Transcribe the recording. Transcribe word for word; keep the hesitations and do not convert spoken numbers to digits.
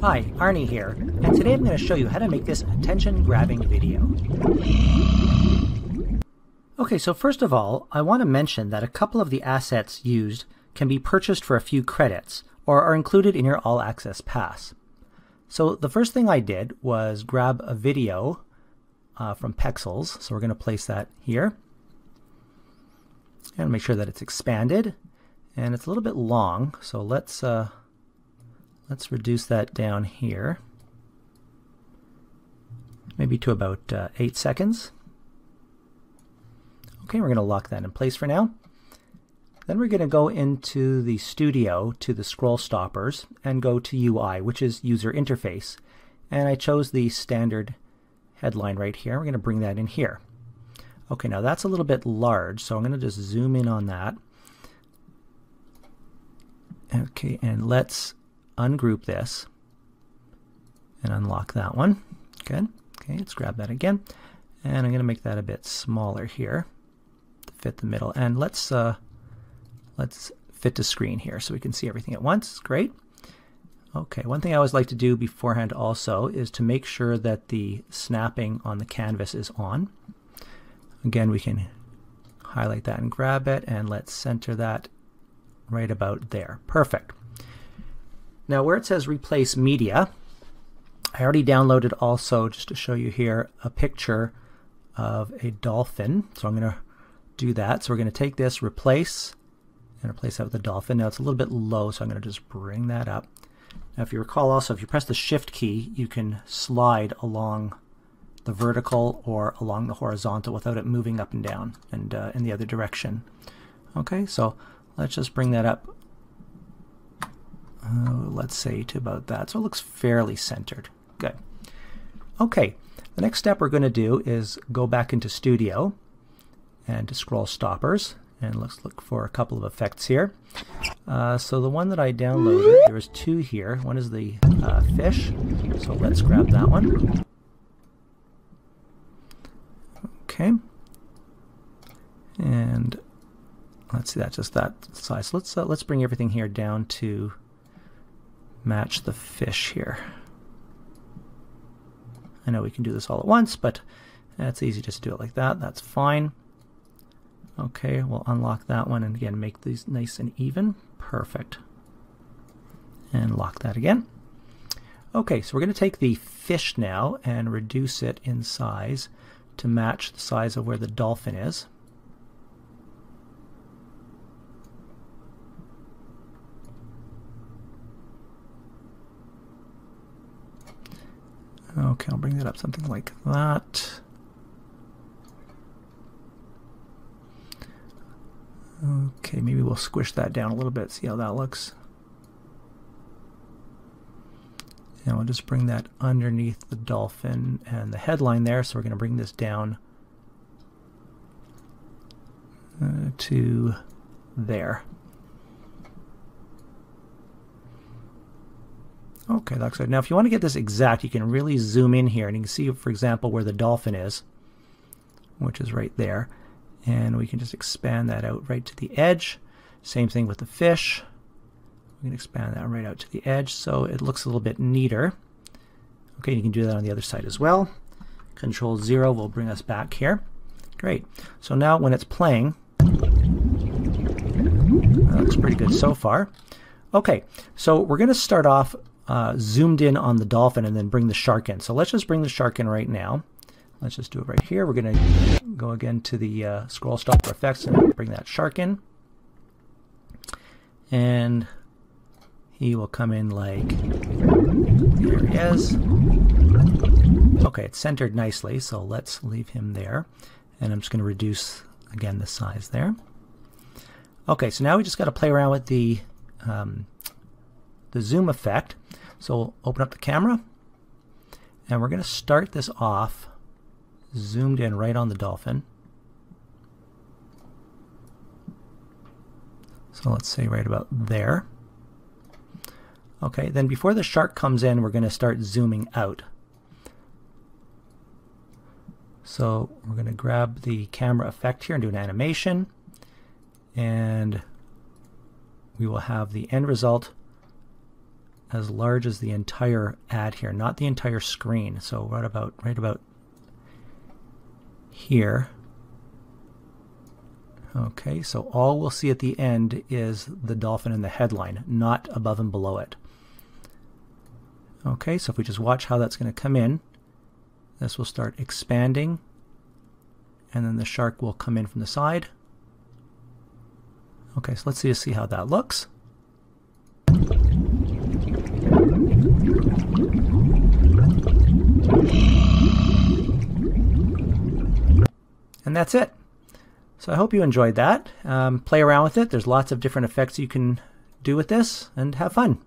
Hi, Arnie here, and today I'm going to show you how to make this attention-grabbing video. Okay, so first of all, I want to mention that a couple of the assets used can be purchased for a few credits, or are included in your all-access pass. So the first thing I did was grab a video uh, from Pexels, so we're going to place that here. And make sure that it's expanded, and it's a little bit long, so let's uh, let's reduce that down here, maybe to about uh, eight seconds. Okay, we're going to lock that in place for now. Then we're going to go into the studio to the scroll stoppers and go to U I, which is user interface. And I chose the standard headline right here. We're going to bring that in here. Okay, now that's a little bit large, so I'm going to just zoom in on that. Okay, and let's ungroup this and unlock that one. Good. Okay, let's grab that again, and I'm going to make that a bit smaller here to fit the middle. And let's uh, let's fit to screen here so we can see everything at once. Great. Okay, one thing I always like to do beforehand also is to make sure that the snapping on the canvas is on. Again, we can highlight that and grab it, and let's center that right about there. Perfect. Now where it says replace media, I already downloaded also, just to show you here, a picture of a dolphin. So I'm going to do that. So we're going to take this, replace, and replace that with a dolphin. Now it's a little bit low, so I'm going to just bring that up. Now if you recall also, if you press the shift key, you can slide along the vertical or along the horizontal without it moving up and down and uh, in the other direction. Okay, so let's just bring that up. Uh, let's say to about that. So it looks fairly centered. Good. Okay, the next step we're going to do is go back into Studio and to Scroll Stoppers, and let's look for a couple of effects here. Uh, so the one that I downloaded, there was two here. One is the uh, fish, so let's grab that one. Okay, and let's see, that's just that size. Let's uh, let's bring everything here down to match the fish here. I know we can do this all at once, but it's easy just to do it like that. That's fine. Okay, we'll unlock that one and again make these nice and even. Perfect. And lock that again. Okay, so we're going to take the fish now and reduce it in size to match the size of where the dolphin is. Okay, I'll bring that up something like that. Okay, maybe we'll squish that down a little bit, see how that looks. And we'll just bring that underneath the dolphin and the headline there, so we're going to bring this down uh, to there. Okay, that's good. Now if you want to get this exact, you can really zoom in here and you can see, for example, where the dolphin is, which is right there. And we can just expand that out right to the edge. Same thing with the fish. We can expand that right out to the edge so it looks a little bit neater. Okay, you can do that on the other side as well. Control zero will bring us back here. Great. So now when it's playing, that looks pretty good so far. Okay, so we're going to start off Uh, zoomed in on the dolphin and then bring the shark in. So let's just bring the shark in right now. Let's just do it right here. We're going to go again to the uh, scroll stopper effects and bring that shark in. And he will come in like, there he is. Okay, it's centered nicely, so let's leave him there. And I'm just going to reduce, again, the size there. Okay, so now we just got to play around with the um, the zoom effect. So we'll open up the camera and we're going to start this off zoomed in right on the dolphin. So let's say right about there. Okay, then before the shark comes in, we're going to start zooming out. So we're going to grab the camera effect here and do an animation, and we will have the end result as large as the entire ad here, not the entire screen. So right about right about here. Okay, so all we'll see at the end is the dolphin in the headline, not above and below it. Okay, so if we just watch how that's going to come in, this will start expanding, and then the shark will come in from the side. Okay, so let's see, see how that looks. And that's it. So I hope you enjoyed that. Um, play around with it. There's lots of different effects you can do with this, and have fun.